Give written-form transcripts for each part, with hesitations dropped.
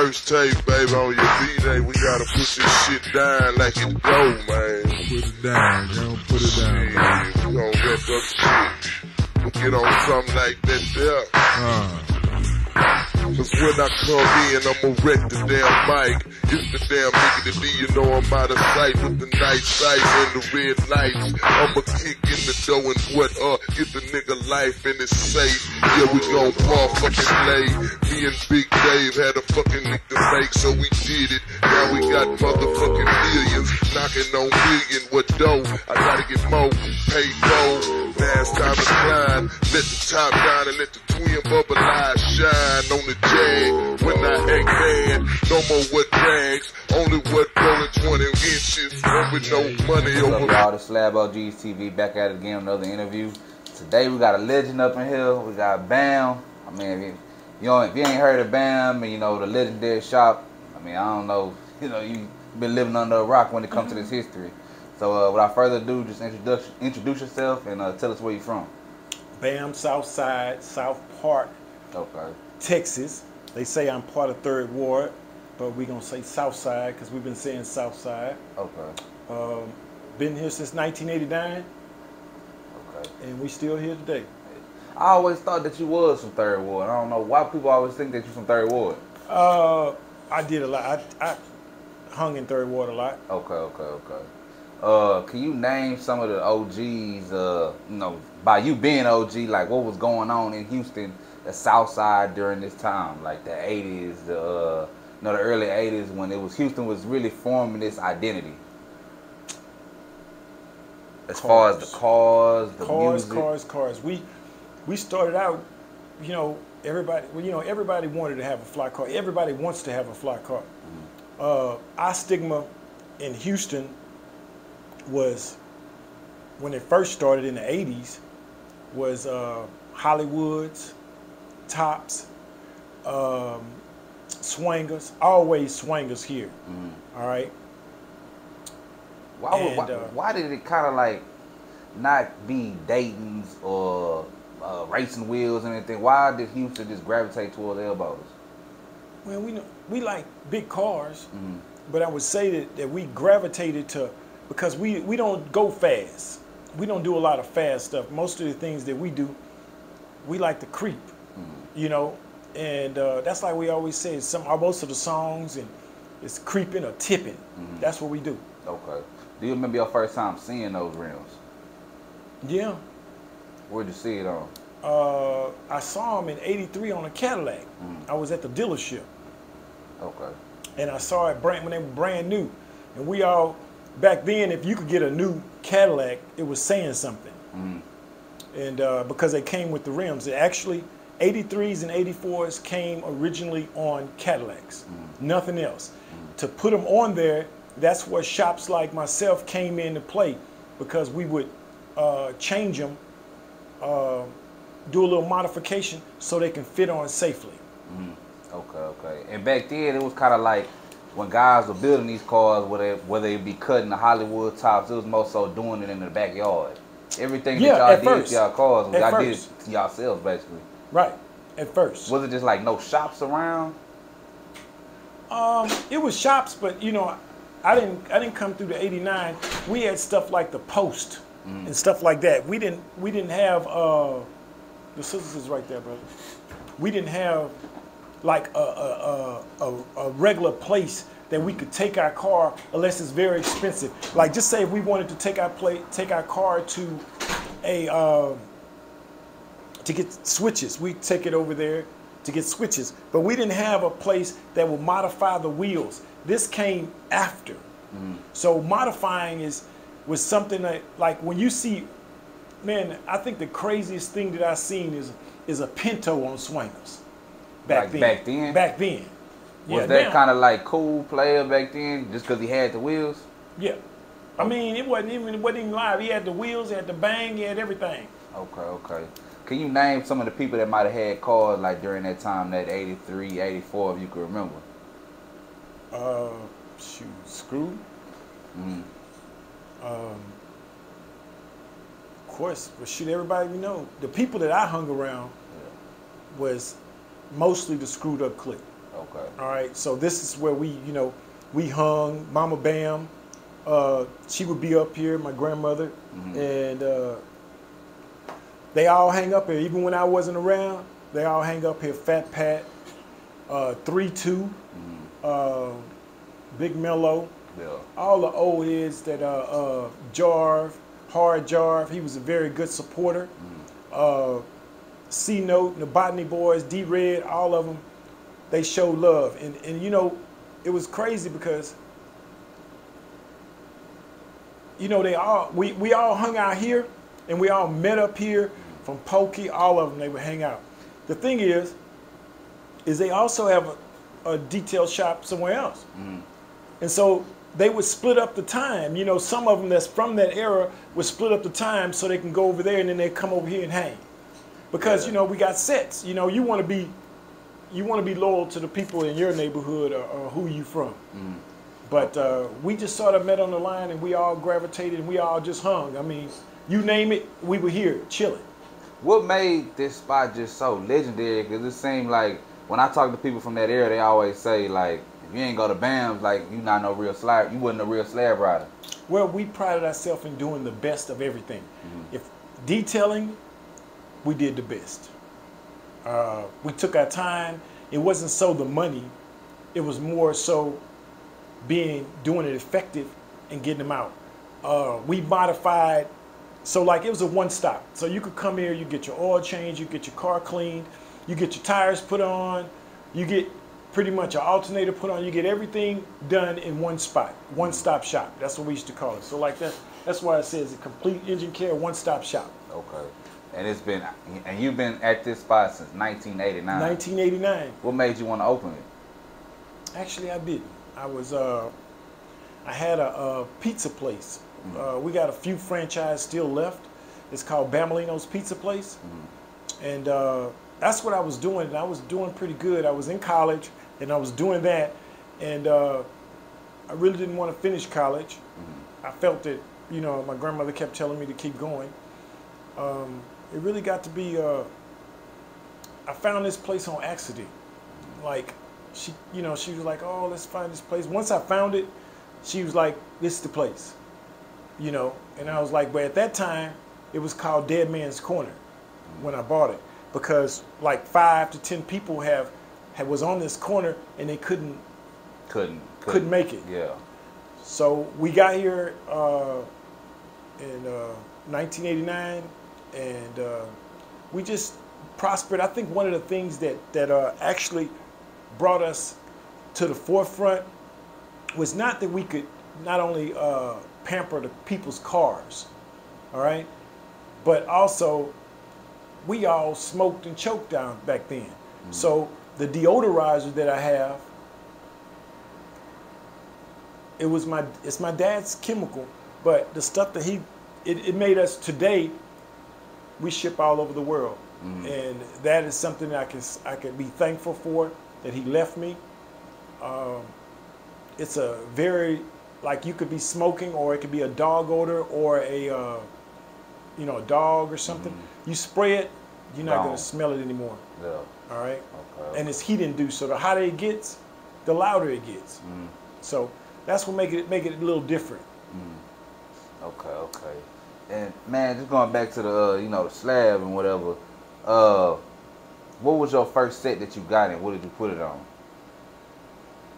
first tape, baby, on your B-Day. We gotta put this shit down like it's gold, man. Put it down, yo, put it down, man. We gon' let that shit get on something like that there. Cause when I come in, I'ma wreck the damn mic. It's the damn nigga to be, you know I'm out of sight with the night sight and the red lights. I'ma kick in the door and what up, get the nigga life in his safe. Yeah, we gon' motherfucking play. Me and Big Dave had a fucking nigga make, so we did it. Now we got motherfucking millions, knocking on million with dough. I gotta get more, pay gold. Last time to climb, let the top down and let the twin bubble eyes shine on the Jag. When I act bad, no more what drags, only what rolling 20 inches, with no money over. What's up, y'all? The SlabOgsTV back at it again with another interview. Today we got a legend up in here. We got Bam. I mean, if you ain't heard of Bam, and you know the legendary shop, I mean, I don't know, you know, you been living under a rock when it comes to this history. So without further ado, just introduce yourself and tell us where you're from. Bam, Southside, South Park, okay. Texas. They say I'm part of Third Ward, but we're going to say Southside because we've been saying Southside. Okay. Been here since 1989, okay, and we still here today. I always thought that you was from Third Ward. I don't know why people always think that you're from Third Ward. I did a lot. I hung in Third Ward a lot. Okay, okay, okay. Can you name some of the OGs, you know, by you being OG, like what was going on in Houston, the South Side during this time, like the 80s, you know, the early 80s when it was, Houston was really forming this identity? As far as the cars, the music. Cars. We started out, you know, everybody wanted to have a fly car. Everybody wants to have a fly car. Our stigma in Houston was, when it first started in the 80s, was Hollywoods, Tops, Swangers, always Swangers here, all right? Why did it kind of like not be Dayton's or Racing Wheels or anything? Why did Houston just gravitate towards elbows? Well, we like big cars, but I would say that we gravitated to, because we don't go fast. We don't do a lot of fast stuff. Most of the things that we do, we like to creep, you know? And that's like we always say, most of the songs, and it's creeping or tipping. That's what we do. Okay. Do you remember your first time seeing those rims? Yeah. Where'd you see it on? I saw them in 83 on a Cadillac. I was at the dealership. Okay. And I saw it when they were brand new. And we all, back then, if you could get a new Cadillac, it was saying something. And because they came with the rims. It actually, 83s and 84s came originally on Cadillacs, nothing else. To put them on there, that's where shops like myself came into play, because we would change them, do a little modification so they can fit on safely. Okay, okay. And back then, it was kind of like, when guys were building these cars, whether it be cutting the Hollywood Tops, it was more so doing it in the backyard. Everything that y'all did to y'all cars, y'all did it to yourselves, basically. Right, at first. Was it just like no shops around? It was shops, but you know, I didn't come through the 89. We had stuff like the Post and stuff like that. We didn't have the scissors is right there, brother. We didn't have like a regular place that we could take our car, unless it's very expensive. Like just say if we wanted to take our car to a to get switches, we take it over there to get switches. But we didn't have a place that would modify the wheels. This came after. So modifying was something that, like when you see, man, I think the craziest thing that I've seen is a Pinto on Swangers. Back then. Was that kind of like cool player back then, just because he had the wheels? Yeah. I mean, it wasn't even live. He had the wheels, he had the bang, he had everything. Okay, okay. Can you name some of the people that might have had cars like during that time, that 83, 84, if you can remember? Shoot, Screw. Of course, but shoot, everybody we know. The people that I hung around was mostly the Screwed Up Click. Okay. All right. So this is where we, you know, we hung. Mama Bam, she would be up here, my grandmother, mm-hmm. and they all hang up here. Even when I wasn't around, they all hang up here. Fat Pat, 3-2, mm-hmm. Big Mello, yeah. all the old heads that Jarve, Hard Jarve, he was a very good supporter. Mm-hmm. C Note, the Botany Boys, D Red, all of them, they showed love. And you know, it was crazy because, you know, they all we all hung out here and we all met up here from Pokey, all of them, they would hang out. The thing is they also have a detail shop somewhere else. Mm. And so they would split up the time. You know, some of them that's from that era would split up the time so they can go over there and then they come over here and hang. Because, yeah. you know, we got sets. You know, you want to be loyal to the people in your neighborhood or who you from. Mm. But we just sort of met on the line and we all gravitated and we all just hung. I mean, you name it, we were here chilling. What made this spot just so legendary? Because it seemed like when I talk to people from that era, they always say, like, if you ain't go to Bam's, like, you not no real slab, you wasn't a real slab rider. Well, we prided ourselves in doing the best of everything. Mm-hmm. If detailing, we did the best. We took our time. It wasn't so the money. It was more so doing it effective and getting them out. We modified, so like it was a one-stop. So you could come here, you get your oil changed, you get your car cleaned, you get your tires put on, you get pretty much an alternator put on, you get everything done in one spot, one-stop shop. That's what we used to call it. So like that's why it says a complete engine care, one-stop shop. Okay. And it's been, and you've been at this spot since 1989. 1989. What made you want to open it? Actually, I didn't. I was, I had a pizza place. Mm-hmm. We got a few franchises still left. It's called Bamelino's Pizza Place. Mm-hmm. And that's what I was doing, and I was doing pretty good. I was in college, and I was doing that, and I really didn't want to finish college. Mm-hmm. I felt that, you know, my grandmother kept telling me to keep going. It really got to be, I found this place on accident. Like, she was like, oh, let's find this place. Once I found it, she was like, this is the place, you know? And I was like, but at that time, it was called Dead Man's Corner when I bought it, because like 5 to 10 people was on this corner and they couldn't make it. Yeah. So we got here in 1989, and we just prospered. I think one of the things that actually brought us to the forefront was not that we could not only pamper the people's cars, all right, but also we all smoked and choked down back then. Mm-hmm. So the deodorizer that I have, it's my dad's chemical, but the stuff that it made us today, we ship all over the world. Mm-hmm. And that is something that I can be thankful for, that he left me. It's a very, like, you could be smoking, or it could be a dog odor, or a dog or something. Mm-hmm. You spray it, you're not going to smell it anymore. Yeah. All right? Okay. And it's heat induced, so the hotter it gets, the louder it gets. Mm-hmm. So that's what make it a little different. Mm-hmm. Okay. And man, just going back to the the slab and whatever. What was your first set that you got, and what did you put it on?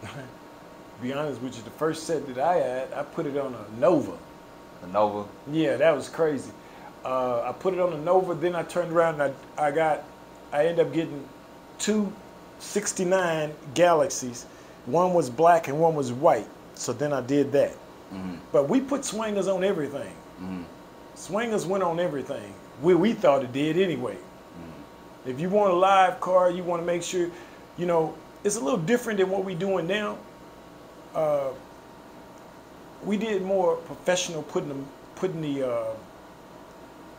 To be honest with you, the first set that I had, I put it on a Nova. A Nova? Yeah, that was crazy. I put it on a Nova, then I turned around and I ended up getting two 69 Galaxies. One was black and one was white. So then I did that. Mm-hmm. But we put swingers on everything. Mm-hmm. Swingers went on everything. We thought it did anyway. Mm-hmm. If you want a live car, you want to make sure, you know, it's a little different than what we're doing now. We did more professional putting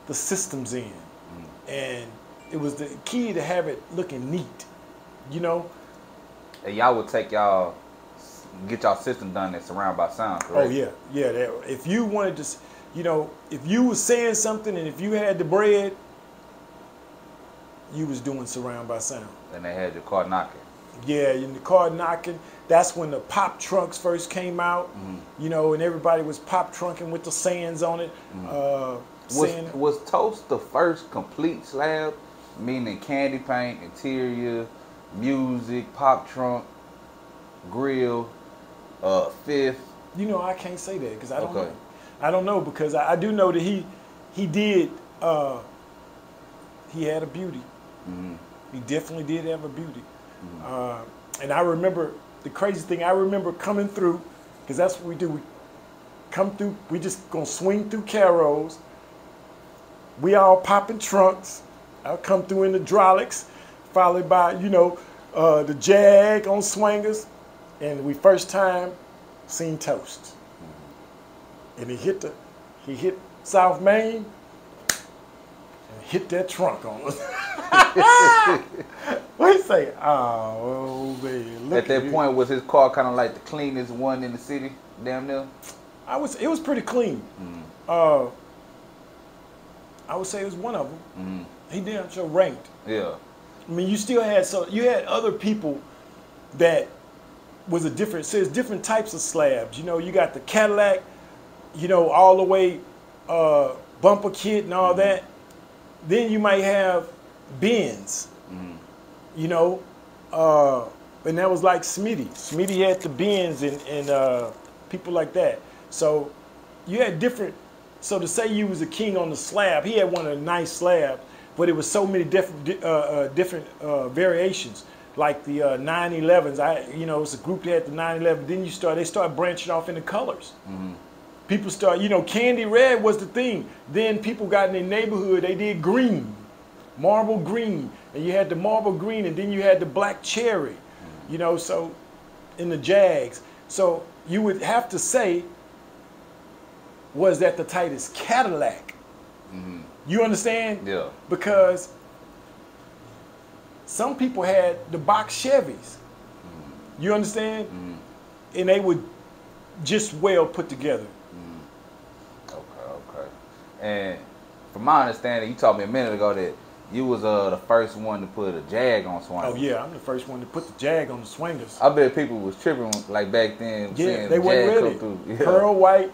the systems in. Mm. And it was the key to have it looking neat, you know? And y'all would get y'all system done that's surrounded by sound, correct? Oh, yeah. If you wanted to, you know, if you was saying something and if you had the bread, you was doing surround by sound. And they had your car knocking. Yeah, in the car knocking. That's when the pop trunks first came out, you know, and everybody was pop trunking with the sands on it. Was Toast the first complete slab, meaning candy paint, interior, music, pop trunk, grill, fifth? You know, I can't say that because I don't know. I don't know, because I do know that he had a beauty. He definitely did have a beauty. And I remember the crazy thing, I remember coming through, because that's what we do. We come through, we just gonna swing through Carroll's. We all popping trunks. I'll come through in the Drolics, followed by, you know, the Jag on Swingers. And we first time seen Toast. And he hit South Main and hit that trunk on us. What you say? Oh, man. Look at that point, was his car kind of like the cleanest one in the city, damn near? It was pretty clean. I would say it was one of them. He damn sure ranked. Yeah. I mean, you still had other people that was a different. So it's different types of slabs. You know, you got the Cadillac, you know, all the way bumper kit and all that. Then you might have Benz, you know, and that was like Smitty. Smitty had the Benz and people like that. So you had different. So to say you was a king on the slab, he had one of the nice slabs, but it was so many different variations, like the 911s. You know, it's a group that had the 911. Then they start branching off into colors. People start, you know, candy red was the thing. Then people got in their neighborhood, they did green, marble green, and you had the marble green, and then you had the black cherry, you know. So in the Jags, so you would have to say, was that the tightest Cadillac? You understand? Yeah. Because some people had the box Chevys. You understand? And they were just well put together. Okay. And from my understanding, you told me a minute ago that you was the first one to put a Jag on Swingers. Oh yeah, I'm the first one to put the Jag on the Swingers. I bet people was tripping like back then. Yeah, seeing they weren't ready. Yeah. Pearl white.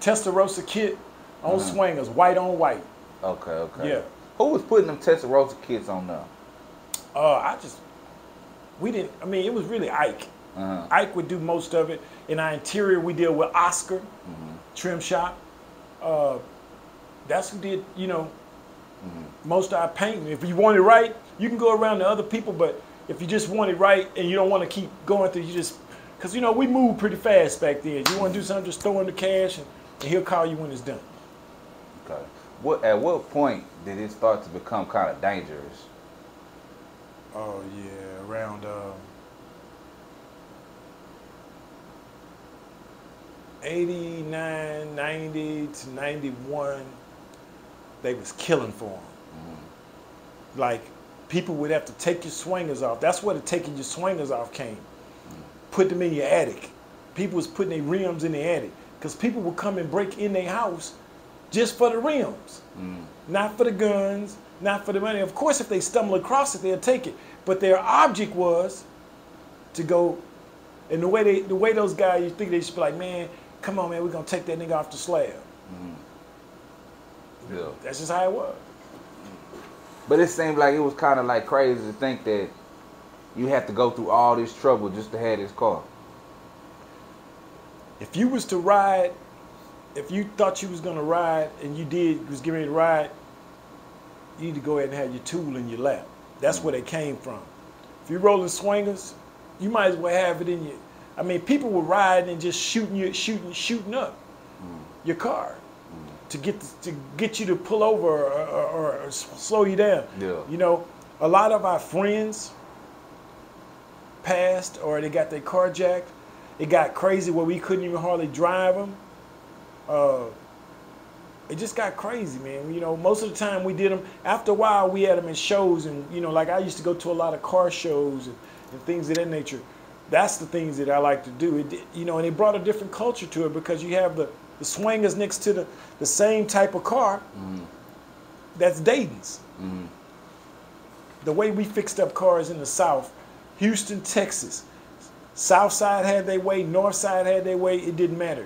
Testarossa kit on Swingers, white on white. Okay. Yeah. Who was putting them Testarossa kits on now? It was really Ike. Ike would do most of it. In our interior, we deal with Oscar, Trim Shop. That's who did, you know, most of our painting. If you want it right, you can go around to other people, but if you just want it right and you don't want to keep going through, you just... Because, you know, we moved pretty fast back then. You want to do something, just throw in the cash, and he'll call you when it's done. Okay. At what point did it start to become kind of dangerous? Oh, yeah, around 89, 90 to 91, they was killing for them. Like, people would have to take your swingers off. That's where the taking your swingers off came. Put them in your attic. People was putting their rims in the attic because people would come and break in their house just for the rims, not for the guns, not for the money. Of course, if they stumble across it, they'll take it. But their object was to go, and the way those guys, you think they should be like, man, come on, man, we're gonna take that nigga off the slab. Yeah, that's just how it was. But it seemed like it was kind of like crazy to think that you have to go through all this trouble just to have this car. If you was to ride, if you thought you was gonna ride and was getting ready to ride, you need to go ahead and have your tool in your lap. That's where they came from. If you're rolling swingers, you might as well have it in your. I mean, people were riding and just shooting up your car to get you to pull over or slow you down. Yeah. You know, a lot of our friends passed or they got their carjacked. It got crazy where we couldn't even hardly drive them. It just got crazy, man. You know, most of the time we did them. After a while, we had them in shows, and you know, like I used to go to a lot of car shows and things of that nature. That's the things that I like to do. You know, and it brought a different culture to it because you have the swingers next to the same type of car. That's Dayton's. The way we fixed up cars in the South. Houston, Texas. South side had their way, north side had their way, it didn't matter.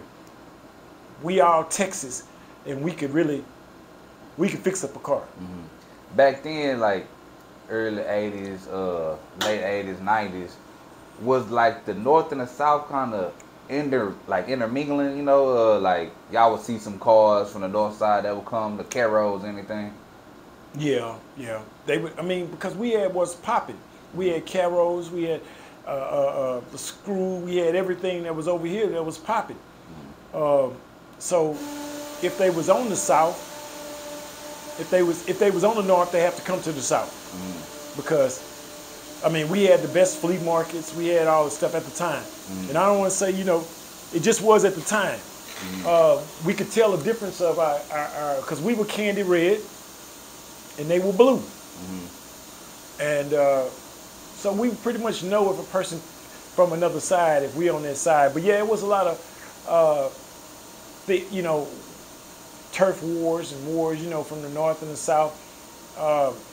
We all Texas, and we could fix up a car. Mm-hmm. Back then, like early 80s, late 80s, 90s, was like the north and the south kind of intermingling, you know, like y'all would see some cars from the north side that would come, the Caros, anything. Yeah, yeah. They would, I mean, because we had what's popping. We had Caros, we had the Screw, we had everything that was over here that was popping. So if they was on the south, if they was on the north, they have to come to the south. Mm-hmm. Because I mean, we had the best flea markets, we had all the stuff at the time. Mm-hmm. And I don't want to say, you know, it just was at the time. Mm-hmm. We could tell the difference of our because we were candy red and they were blue. Mm-hmm. And so we pretty much know if a person from another side, if we on their side. But yeah, it was a lot of you know, turf wars and wars, you know, from the north and the south.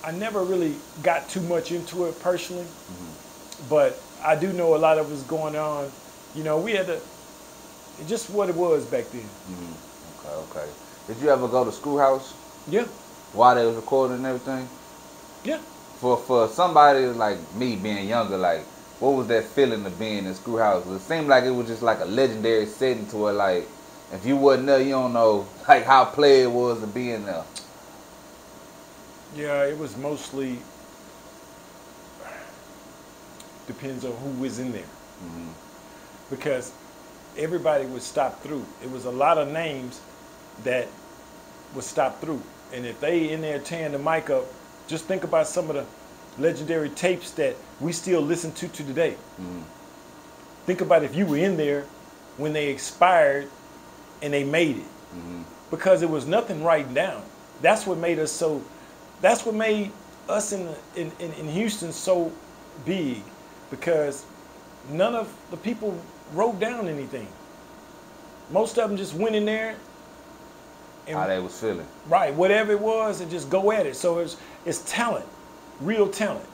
I never really got too much into it personally, mm-hmm. but I do know a lot of it was going on. You know, we had to, it's just what it was back then. Mm-hmm. Okay, okay. Did you ever go to Schoolhouse? Yeah. While they was recording and everything? Yeah. For somebody like me being younger, like, what was that feeling of being in Schoolhouse? It seemed like it was just like a legendary setting to it, like, if you wasn't there, you don't know like how play it was to be in there. Yeah, it was mostly depends on who was in there, mm-hmm. because everybody would stop through. It was a lot of names that would stop through, and if they in there tearing the mic up, just think about some of the legendary tapes that we still listen to today. Mm-hmm. Think about if you were in there when they expired and they made it, mm-hmm. because there was nothing written down. That's what made us so. That's what made us in Houston so big, because none of the people wrote down anything. Most of them just went in there and how they was feeling. Right, whatever it was, and just go at it. So it's talent, real talent.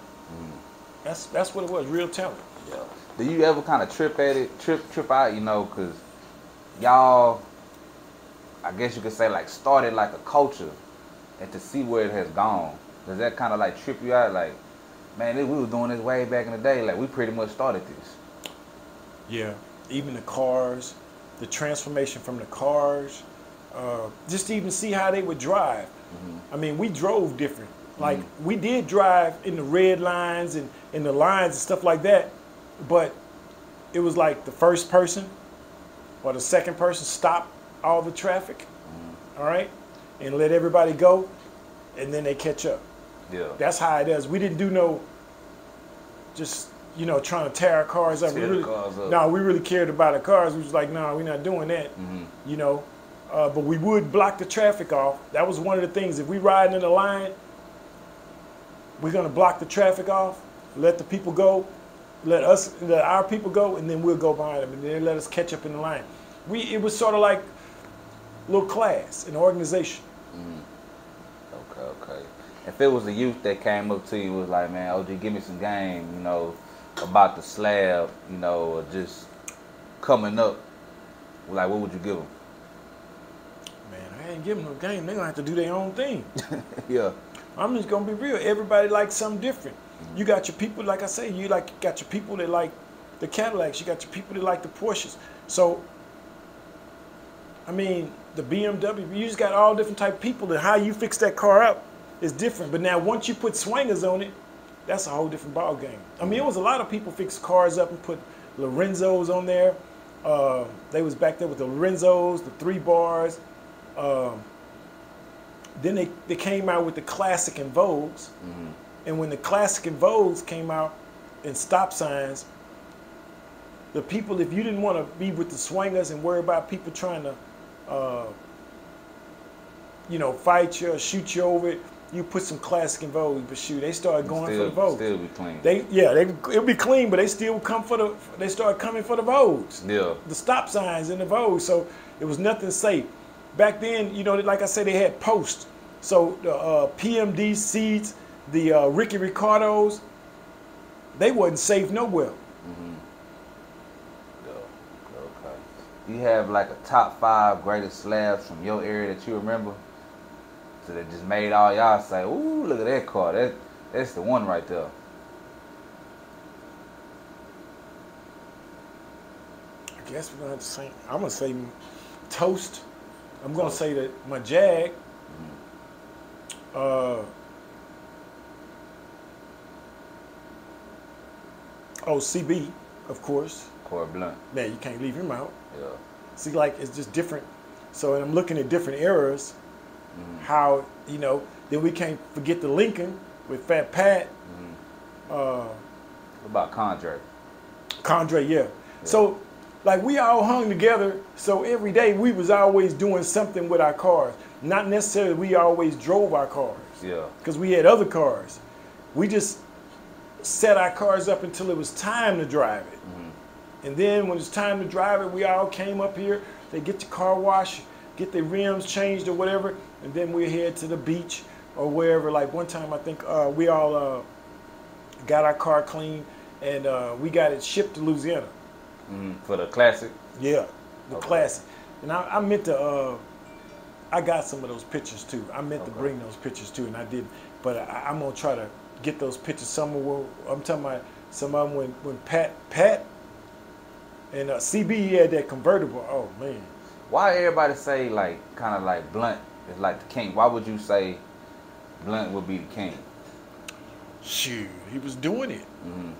Mm. That's what it was, real talent. Yeah. Do you ever kind of trip at it, trip out? You know, because y'all, I guess you could say, like started like a culture. And to see where it has gone, does that kind of like trip you out? Like, man, we was doing this way back in the day. Like, we pretty much started this. Yeah, even the cars, the transformation from the cars, just to even see how they would drive. Mm-hmm. I mean, we drove different. Like, mm-hmm. we did drive in the red lines and in the lines and stuff like that, but it was like the first person or the second person stopped all the traffic, mm-hmm. all right? And let everybody go, and then they catch up. Yeah, that's how it is. We didn't do no, just you know, trying to tear our cars up. We really cared about our cars. We was like, no, we're not doing that. Mm-hmm. You know, but we would block the traffic off. That was one of the things. If we riding in the line, we're gonna block the traffic off, let the people go, let our people go, and then we'll go behind them, and then let us catch up in the line. It was sort of like a little class, an organization. Mm-hmm. Okay, okay. If it was a youth that came up to you, was like, man, OG, give me some game, you know, about the slab, you know, or just coming up, like, what would you give them? Man, I ain't giving them no game. They're gonna have to do their own thing. Yeah. I'm just gonna be real. Everybody likes something different. Mm-hmm. You got your people, like I say, you got your people that like the Cadillacs. You got your people that like the Porsches. So, I mean, the BMW, you just got all different type of people, and how you fix that car up is different. But now once you put swingers on it, that's a whole different ball game. I mean, it was a lot of people fixed cars up and put Lorenzos on there. They was back there with the Lorenzos, the 3 bars. Then they came out with the Classic and Vogues. Mm-hmm. And when the Classic and Vogues came out in stop signs, the people, if you didn't want to be with the swingers and worry about people trying to you know, fight you or shoot you over it, you put some Classic and Vogue, but shoot, they started going for the Vogue. Still be clean. It'll be clean, but they still come for the, they started coming for the Vogues. Yeah. The stop signs and the Vogues, so it was nothing safe. Back then, you know, like I said, they had posts. So the PMD Seeds, the Ricky Ricardos, they wasn't safe nowhere. Mm-hmm. Okay. Do you have like a top 5 greatest slabs from your area that you remember? So that just made all y'all say, ooh, look at that car. That's the one right there. I guess we're gonna have to say, I'm gonna say Toast. I'm gonna say that my Jag. CB, of course. Corey Blount. Man, you can't leave him out. Yeah. See, like, it's just different. So I'm looking at different eras. Mm-hmm. How, you know, then we can't forget the Lincoln with Fat Pat. Mm-hmm. What about Condre? Condre, yeah. So, like, we all hung together. So every day we was always doing something with our cars. Not necessarily we always drove our cars. Yeah. Because we had other cars. We just set our cars up until it was time to drive it. Mm-hmm. And then when it's time to drive it, we all came up here. They get the car washed, get their rims changed or whatever, and then we head to the beach or wherever. Like one time, I think we all got our car clean, and we got it shipped to Louisiana. Mm-hmm. For the classic? Yeah, the classic. And I meant to, I got some of those pictures too. I meant to bring those pictures too, and I didn't. But I'm going to try to get those pictures. I'm talking about some of them when Pat and CB had that convertible. Oh, man. Why everybody say, like, kind of like Blount is like the king? Why would you say Blount would be the king? Shoot, he was doing it. Mm-hmm.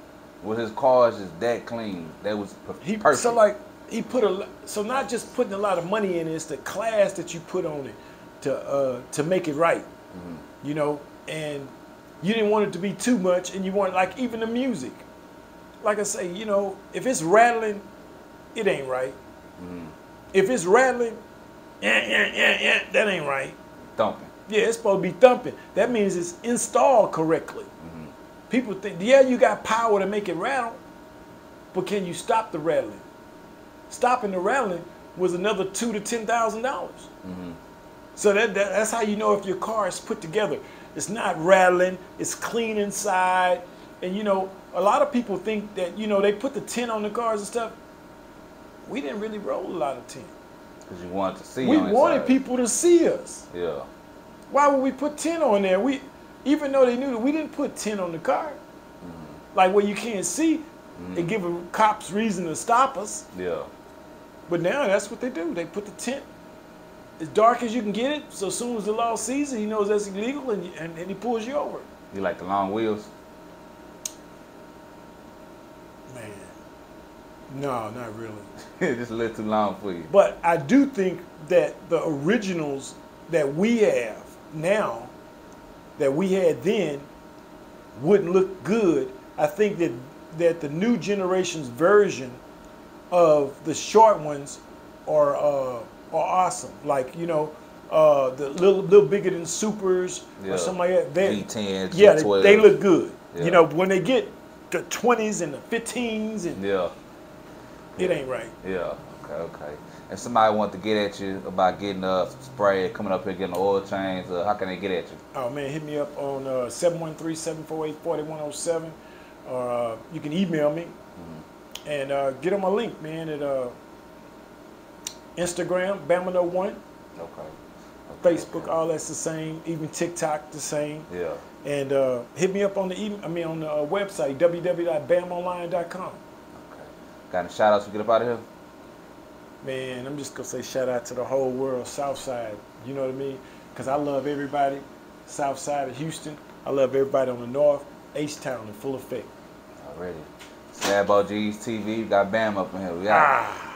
Well, his cars is that clean. That was perfect. So, like, he put so not just putting a lot of money in it, it's the class that you put on it to make it right. Mm-hmm. You know, and you didn't want it to be too much, and you want, like, even the music. Like I say, you know, if it's rattling, it ain't right. Mm-hmm. If it's rattling, that ain't right. Thumping. Yeah, it's supposed to be thumping. That means it's installed correctly. Mm-hmm. People think, yeah, you got power to make it rattle, but can you stop the rattling? Stopping the rattling was another $2,000 to $10,000. Mm-hmm. So that's how you know if your car is put together. It's not rattling. It's clean inside. And, you know, a lot of people think that, you know, they put the tint on the cars and stuff. We didn't really roll a lot of tint. Because you wanted to see us. We wanted people to see us. Yeah. Why would we put tint on there? Even though they knew that we didn't put tint on the car. Mm-hmm. Like where you can't see, mm-hmm. It give cops reason to stop us. Yeah. But now that's what they do. They put the tint as dark as you can get it. So as soon as the law sees it, he knows that's illegal and he pulls you over. You like the long wheels? Man. No, not really. Just a little too long for you. But I do think that the originals that we have now, that we had then, wouldn't look good. I think that the new generation's version of the short ones are awesome. Like, you know, the little bigger than Supers or something like that. G10, G12. Yeah, they look good. Yeah. You know, when they get the 20s and the 15s and it ain't right. Yeah. Okay. And somebody wanted to get at you about getting some spray, coming up here getting oil change. How can they get at you? Oh, man, hit me up on 713-748-4107. You can email me. Mm-hmm. And get on my link, man, at Instagram, Bamelino1. Okay. Facebook, all that's the same. Even TikTok, the same. Yeah. And hit me up on the website, www.bamonline.com. Got any shout outs to get up out of here? Man, I'm just going to say shout out to the whole world, Southside. You know what I mean? Because I love everybody, Southside of Houston. I love everybody on the north, H-Town in full effect. Already. SlabOgsTV, got Bam up in here. We out.